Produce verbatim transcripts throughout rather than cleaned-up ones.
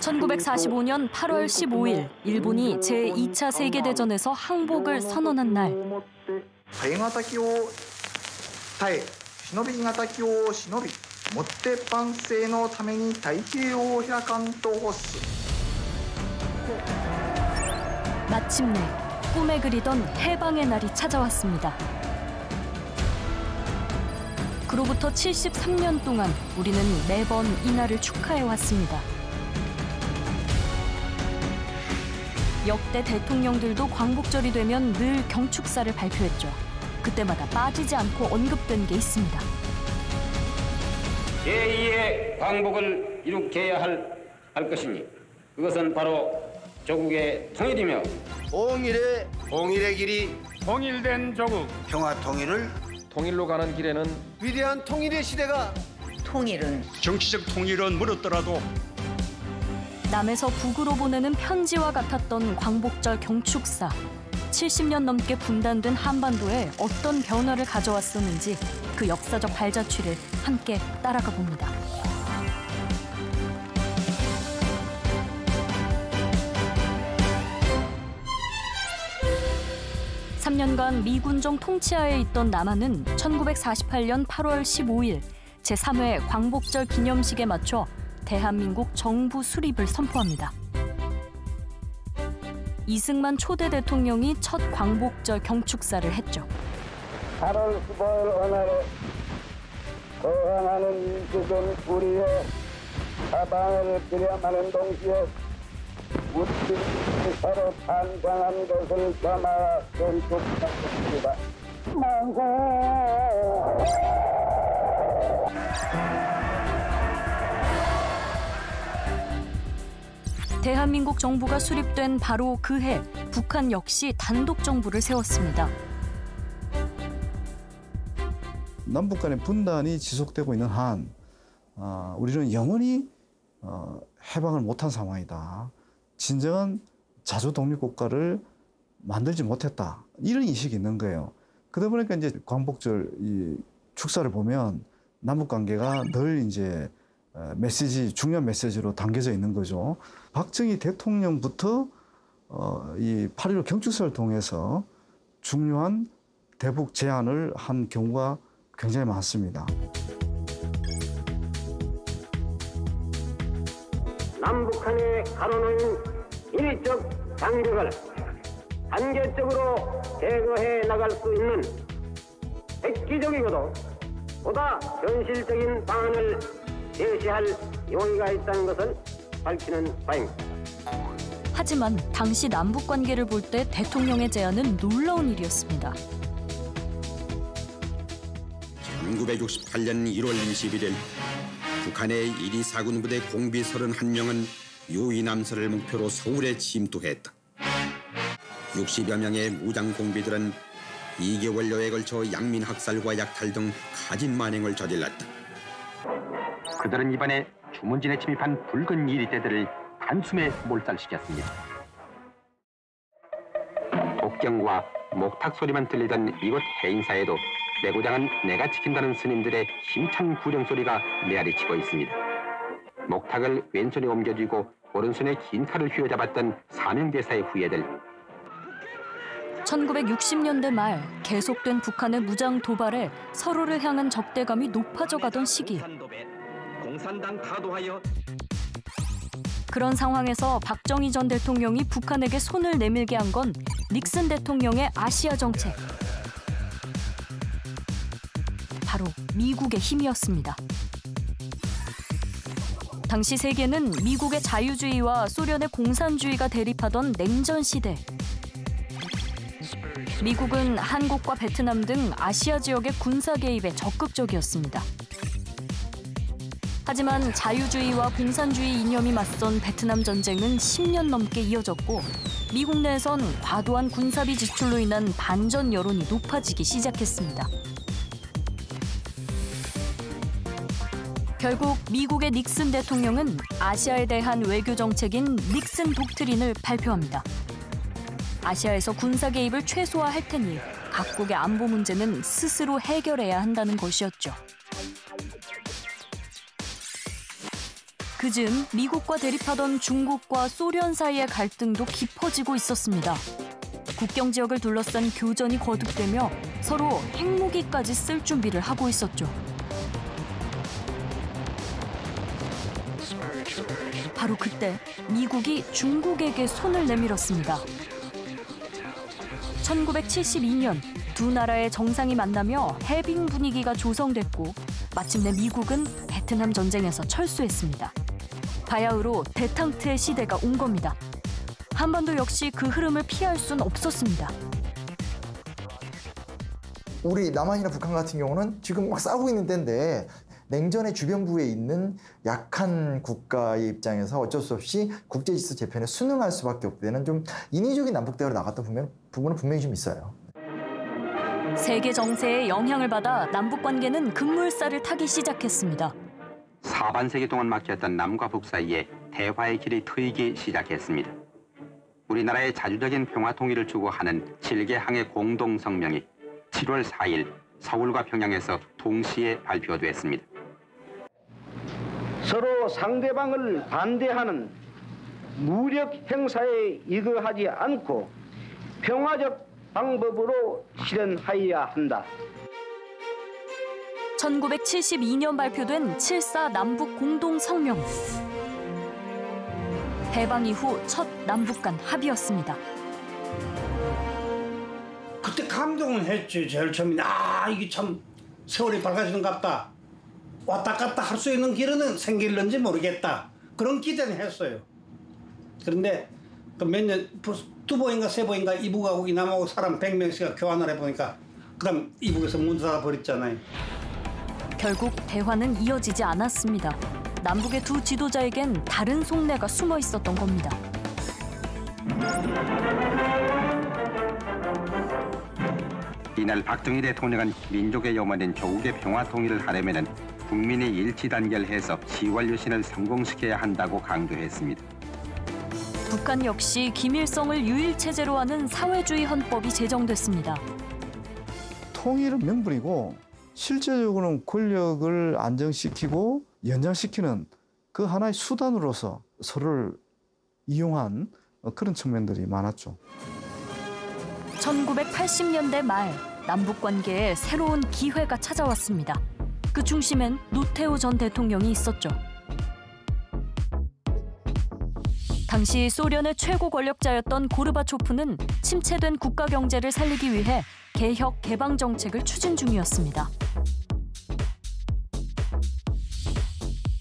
천구백사십오년 팔월 십오일 일본이 제이차 세계대전에서 항복을 선언한 날. 마침내 꿈에 그리던 해방의 날이 찾아왔습니다. 그로부터 칠십삼년 동안 우리는 매번 이날을 축하해왔습니다. 역대 대통령들도 광복절이 되면 늘 경축사를 발표했죠. 그때마다 빠지지 않고 언급된 게 있습니다. 제이의 광복을 이룩해야 할, 할 것이니 그것은 바로 조국의 통일이며 통일의 통일의 길이 통일된 조국 평화 통일을 통일로 가는 길에는 위대한 통일의 시대가 통일은 정치적 통일은 멀었더라도 남에서 북으로 보내는 편지와 같았던 광복절 경축사. 칠십년 넘게 분단된 한반도에 어떤 변화를 가져왔었는지 그 역사적 발자취를 함께 따라가 봅니다. 삼년간 미군정 통치하에 있던 남한은 천구백사십팔년 팔월 십오일 제삼회 광복절 기념식에 맞춰 대한민국 정부 수립을 선포합니다. 이승만 초대 대통령이 첫 광복절 경축사를 했죠. 팔월 십오일 오늘에 거행하는 민족은 우리의 사방을 기념하는 동시에 우리 서로 반성한 것을 담아 경축했습니다. 대한민국 정부가 수립된 바로 그 해, 북한 역시 단독 정부를 세웠습니다. 남북 간의 분단이 지속되고 있는 한 어, 우리는 영원히 어, 해방을 못한 상황이다. 진정한 자주독립국가를 만들지 못했다. 이런 인식이 있는 거예요. 그러다 보니까 이제 광복절 이 축사를 보면 남북관계가 늘 이제 메시지, 중요한 메시지로 담겨져 있는 거죠. 박정희 대통령부터 어, 이 팔일오 경축사를 통해서 중요한 대북 제안을 한 경우가 굉장히 많습니다. 남북한에 가로놓인 인위적 장벽을 단계적으로 제거해 나갈 수 있는 획기적이고도 보다 현실적인 방안을 제시할 용의가 있다는 것을 밝히는 바입니다. 하지만 당시 남북 관계를 볼 때 대통령의 제안은 놀라운 일이었습니다. 천구백육십팔년 일월 이십일일 북한의 일이사군부대 공비 삼십일명은 요이남서를 목표로 서울에 침투했다. 육십여 명의 무장 공비들은 이개월여에 걸쳐 양민 학살과 약탈 등 가진 만행을 저질렀다. 그들은 이번에 주문진에 침입한 붉은 이리떼들을 단숨에 몰살시켰습니다. 복경과 목탁 소리만 들리던 이곳 해인사에도 내 고장은 내가 지킨다는 스님들의 힘찬 구령 소리가 메아리치고 있습니다. 목탁을 왼손에 옮겨쥐고 오른손에 긴 칼을 휘어잡았던 사명대사의 후예들. 천구백육십년대 말 계속된 북한의 무장 도발에 서로를 향한 적대감이 높아져가던 시기. 공산당 타도하여. 그런 상황에서 박정희 전 대통령이 북한에게 손을 내밀게 한 건 닉슨 대통령의 아시아 정책. 바로 미국의 힘이었습니다. 당시 세계는 미국의 자유주의와 소련의 공산주의가 대립하던 냉전 시대. 미국은 한국과 베트남 등 아시아 지역의 군사 개입에 적극적이었습니다. 하지만 자유주의와 공산주의 이념이 맞선 베트남 전쟁은 십년 넘게 이어졌고 미국 내에선 과도한 군사비 지출로 인한 반전 여론이 높아지기 시작했습니다. 결국 미국의 닉슨 대통령은 아시아에 대한 외교 정책인 닉슨 독트린을 발표합니다. 아시아에서 군사 개입을 최소화할 테니 각국의 안보 문제는 스스로 해결해야 한다는 것이었죠. 그즈음 미국과 대립하던 중국과 소련 사이의 갈등도 깊어지고 있었습니다. 국경 지역을 둘러싼 교전이 거듭되며 서로 핵무기까지 쓸 준비를 하고 있었죠. 바로 그때 미국이 중국에게 손을 내밀었습니다. 천구백칠십이 년 두 나라의 정상이 만나며 해빙 분위기가 조성됐고 마침내 미국은 베트남 전쟁에서 철수했습니다. 바야흐로 데탕트의 시대가 온 겁니다. 한반도 역시 그 흐름을 피할 순 없었습니다. 우리 남한이나 북한 같은 경우는 지금 막 싸우고 있는 때인데 냉전의 주변부에 있는 약한 국가의 입장에서 어쩔 수 없이 국제질서 재편에 순응할 수밖에 없다는 좀 인위적인 남북 대화로 나갔던 부분, 부분은 분명히 좀 있어요. 세계 정세에 영향을 받아 남북 관계는 급물살을 타기 시작했습니다. 사반세기 동안 막혔던 남과 북 사이에 대화의 길이 트이기 시작했습니다. 우리나라의 자주적인 평화 통일을 추구하는 칠 개 항해 공동성명이 칠월 사일 서울과 평양에서 동시에 발표됐습니다. 서로 상대방을 반대하는 무력 행사에 이거하지 않고 평화적 방법으로 실현하여야 한다. 천구백칠십이 년 발표된 칠사 남북 공동 성명. 해방 이후 첫 남북 간 합의였습니다. 그때 감동은 했지. 제일 처음에 아 이게 참 세월이 밝아지는 것 같다. 왔다 갔다 할 수 있는 길은 생길는지 모르겠다. 그런 기대는 했어요. 그런데 그 몇 년 두 번인가 세 번인가 이북하고 이남하고 사람 백 명씩 교환을 해보니까 그다음 이북에서 문 닫아버렸잖아요. 결국 대화는 이어지지 않았습니다. 남북의 두 지도자에겐 다른 속내가 숨어 있었던 겁니다. 이날 박정희 대통령은 민족의 염원인 조국의 평화통일을 하려면 국민이 일치단결해서 시월유신을 성공시켜야 한다고 강조했습니다. 북한 역시 김일성을 유일체제로 하는 사회주의 헌법이 제정됐습니다. 통일은 명분이고 실제적으로는 권력을 안정시키고 연장시키는 그 하나의 수단으로서 서로를 이용한 그런 측면들이 많았죠. 천구백팔십 년대 말 남북 관계에 새로운 기회가 찾아왔습니다. 그 중심엔 노태우 전 대통령이 있었죠. 당시 소련의 최고 권력자였던 고르바초프는 침체된 국가 경제를 살리기 위해 개혁 개방 정책을 추진 중이었습니다.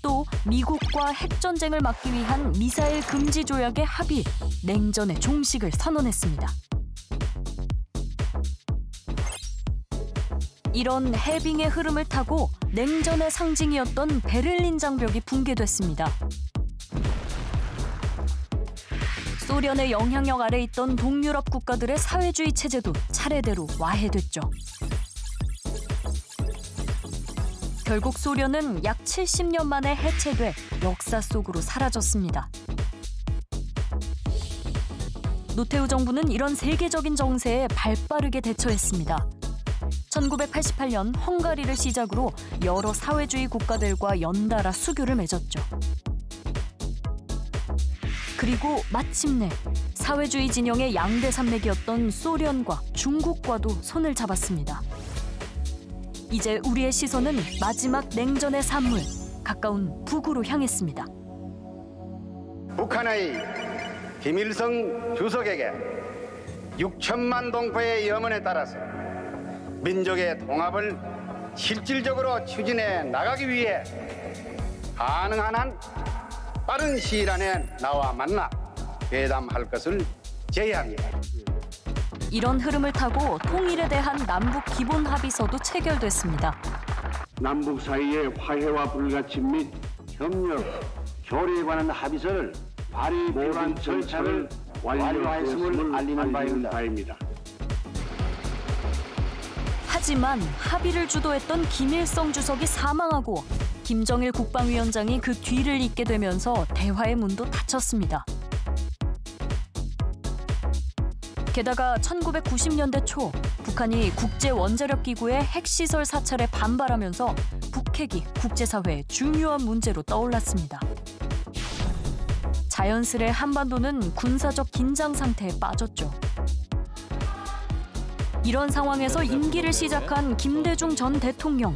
또 미국과 핵전쟁을 막기 위한 미사일 금지 조약의 합의, 냉전의 종식을 선언했습니다. 이런 해빙의 흐름을 타고 냉전의 상징이었던 베를린 장벽이 붕괴됐습니다. 소련의 영향력 아래 있던 동유럽 국가들의 사회주의 체제도 차례대로 와해됐죠. 결국 소련은 약 칠십 년 만에 해체돼 역사 속으로 사라졌습니다. 노태우 정부는 이런 세계적인 정세에 발빠르게 대처했습니다. 천구백팔십팔 년 헝가리를 시작으로 여러 사회주의 국가들과 연달아 수교를 맺었죠. 그리고 마침내 사회주의 진영의 양대 산맥이었던 소련과 중국과도 손을 잡았습니다. 이제 우리의 시선은 마지막 냉전의 산물, 가까운 북으로 향했습니다. 북한의 김일성 주석에게 육천만 동포의 염원에 따라서 민족의 통합을 실질적으로 추진해 나가기 위해 가능한 한 빠른 시일 안에 나와 만나 회담할 것을 제의합니다. 이런 흐름을 타고 통일에 대한 남북 기본 합의서도 체결됐습니다. 남북 사이의 화해와 불가침 및 협력, 결의에 관한 합의서를 발의 모란 절차를 완료하였음을 알리는 바입니다. 하지만 합의를 주도했던 김일성 주석이 사망하고 김정일 국방위원장이 그 뒤를 잇게 되면서 대화의 문도 닫혔습니다. 게다가 천구백구십 년대 초 북한이 국제원자력기구의 핵시설 사찰에 반발하면서 북핵이 국제사회의 중요한 문제로 떠올랐습니다. 자연스레 한반도는 군사적 긴장 상태에 빠졌죠. 이런 상황에서 임기를 시작한 김대중 전 대통령.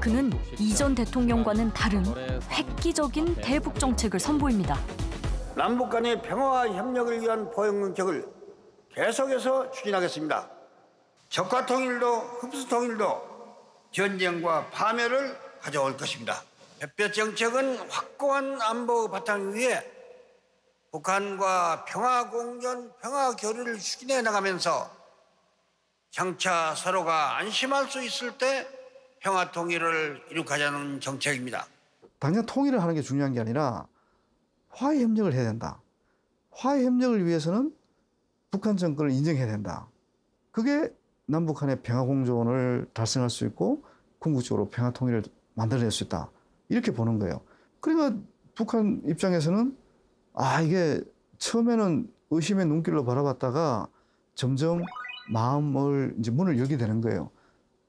그는 이전 대통령과는 다른 획기적인 대북 정책을 선보입니다. 남북 간의 평화와 협력을 위한 보행 정책을 계속해서 추진하겠습니다. 적과 통일도 흡수 통일도 전쟁과 파멸을 가져올 것입니다. 햇볕 정책은 확고한 안보 바탕 위에 북한과 평화 공존, 평화 교류를 추진해 나가면서 장차 서로가 안심할 수 있을 때 평화 통일을 이룩하자는 정책입니다. 당장 통일을 하는 게 중요한 게 아니라 화해 협력을 해야 된다. 화해 협력을 위해서는 북한 정권을 인정해야 된다. 그게 남북 간의 평화 공존을 달성할 수 있고 궁극적으로 평화 통일을 만들어낼 수 있다. 이렇게 보는 거예요. 그러니까 북한 입장에서는 아, 이게 처음에는 의심의 눈길로 바라봤다가 점점 마음을 이제 문을 열게 되는 거예요.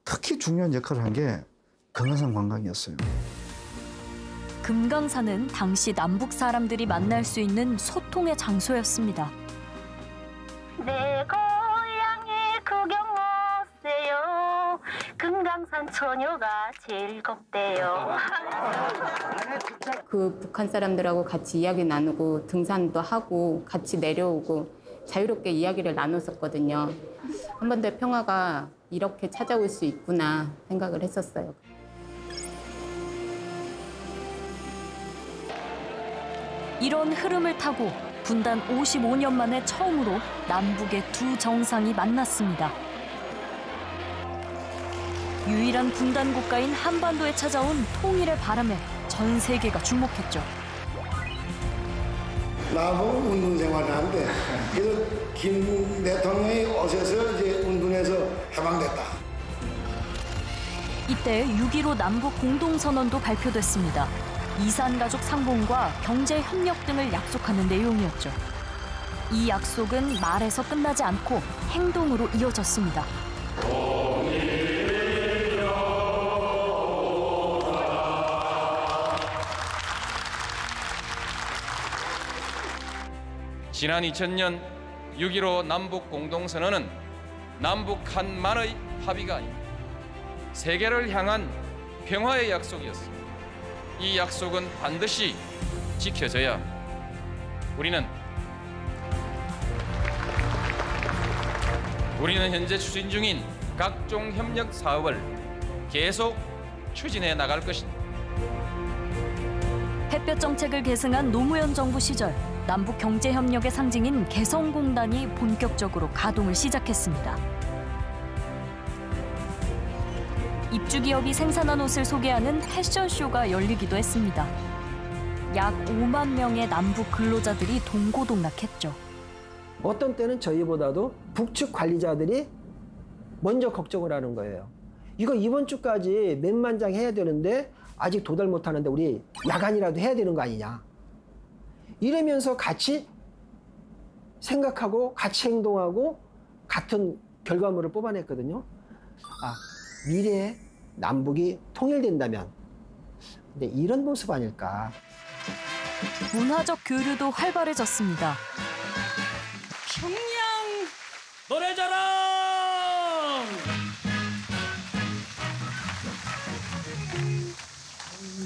특히 중요한 역할을 한 게 금강산 관광이었어요. 금강산은 당시 남북 사람들이 만날 수 있는 소통의 장소였습니다. 내 고향에 구경 오세요. 금강산 처녀가 즐겁대요. 그 북한 사람들하고 같이 이야기 나누고 등산도 하고 같이 내려오고 자유롭게 이야기를 나눴었거든요. 한반도의 평화가 이렇게 찾아올 수 있구나 생각을 했었어요. 이런 흐름을 타고 분단 오십오 년 만에 처음으로 남북의 두 정상이 만났습니다. 유일한 분단 국가인 한반도에 찾아온 통일의 바람에 전 세계가 주목했죠. 나도 운동 생활을 하는데 그래서 김 대통령이 오셔서 이제 운동해서 해방됐다. 이때 육 일오 남북 공동선언도 발표됐습니다. 이산가족 상봉과 경제협력 등을 약속하는 내용이었죠. 이 약속은 말에서 끝나지 않고 행동으로 이어졌습니다. 지난 이천 년 육 일오 남북 공동선언은 남북 한만의 합의가 아닙니다. 세계를 향한 평화의 약속이었습니다. 이 약속은 반드시 지켜져야 우리는 우리는 현재 추진 중인 각종 협력 사업을 계속 추진해 나갈 것입니다. 햇볕 정책을 계승한 노무현 정부 시절 남북 경제 협력의 상징인 개성공단이 본격적으로 가동을 시작했습니다. 입주기업이 생산한 옷을 소개하는 패션쇼가 열리기도 했습니다. 약 오만 명의 남북 근로자들이 동고동락했죠. 어떤 때는 저희보다도 북측 관리자들이 먼저 걱정을 하는 거예요. 이거 이번 주까지 몇만 장 해야 되는데 아직 도달 못하는데 우리 야간이라도 해야 되는 거 아니냐. 이러면서 같이 생각하고 같이 행동하고 같은 결과물을 뽑아냈거든요. 아. 미래에 남북이 통일된다면 근데 이런 모습 아닐까. 문화적 교류도 활발해졌습니다. 평양 노래자랑!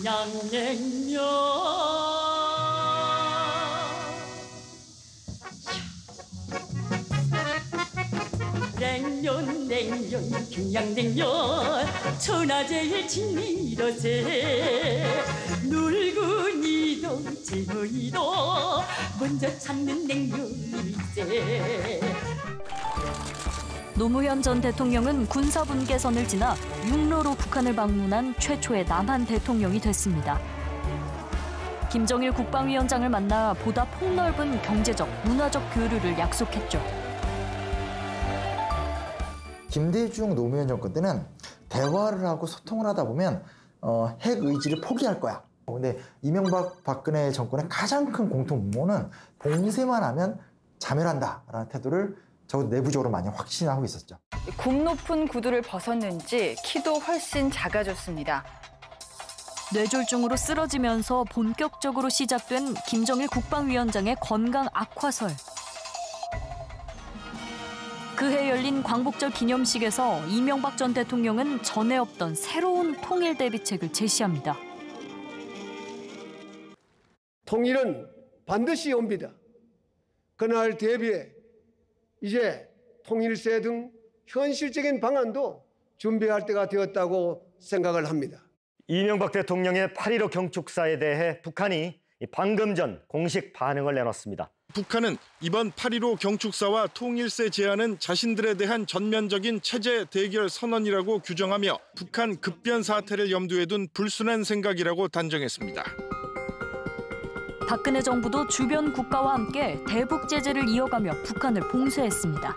평양냉면 냉면 냉면 평양냉면 천하제일 진미러세 늙은이도 젊은이도 먼저 찾는 냉면일세. 노무현 전 대통령은 군사분계선을 지나 육로로 북한을 방문한 최초의 남한 대통령이 됐습니다. 김정일 국방위원장을 만나 보다 폭넓은 경제적, 문화적 교류를 약속했죠. 김대중 노무현 정권 때는 대화를 하고 소통을 하다 보면 어, 핵 의지를 포기할 거야. 근데 이명박, 박근혜 정권의 가장 큰 공통분모는 봉쇄만 하면 자멸한다라는 태도를 적어도 내부적으로 많이 확신하고 있었죠. 굽 높은 구두를 벗었는지 키도 훨씬 작아졌습니다. 뇌졸중으로 쓰러지면서 본격적으로 시작된 김정일 국방위원장의 건강 악화설. 그해 열린 광복절 기념식에서 이명박 전 대통령은 전에 없던 새로운 통일 대비책을 제시합니다. 통일은 반드시 옵니다. 그날 대비해 이제 통일세 등 현실적인 방안도 준비할 때가 되었다고 생각을 합니다. 이명박 대통령의 팔 일오 경축사에 대해 북한이 방금 전 공식 반응을 내놨습니다. 북한은 이번 팔 일오 경축사와 통일세 제안은 자신들에 대한 전면적인 체제 대결 선언이라고 규정하며 북한 급변 사태를 염두에 둔 불순한 생각이라고 단정했습니다. 박근혜 정부도 주변 국가와 함께 대북 제재를 이어가며 북한을 봉쇄했습니다.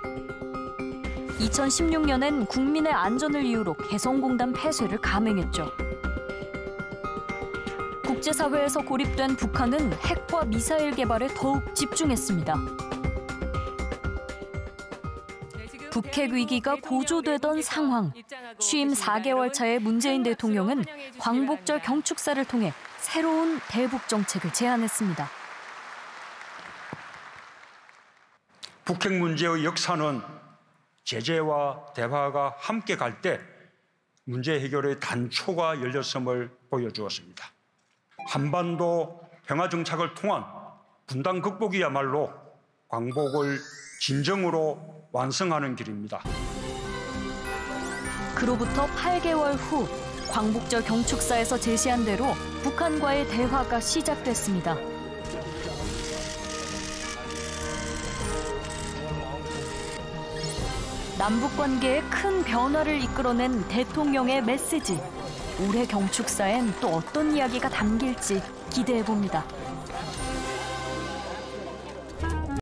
이천십육 년엔 국민의 안전을 이유로 개성공단 폐쇄를 감행했죠. 국제사회에서 고립된 북한은 핵과 미사일 개발에 더욱 집중했습니다. 북핵 위기가 고조되던 상황, 취임 사 개월 차의 문재인 대통령은 광복절 경축사를 통해 새로운 대북 정책을 제안했습니다. 북핵 문제의 역사는 제재와 대화가 함께 갈 때 문제 해결의 단초가 열렸음을 보여주었습니다. 한반도 평화 정착을 통한 분단 극복이야말로 광복을 진정으로 완성하는 길입니다. 그로부터 팔 개월 후 광복절 경축사에서 제시한 대로 북한과의 대화가 시작됐습니다. 남북 관계에 큰 변화를 이끌어낸 대통령의 메시지. 올해 경축사엔 또 어떤 이야기가 담길지 기대해봅니다.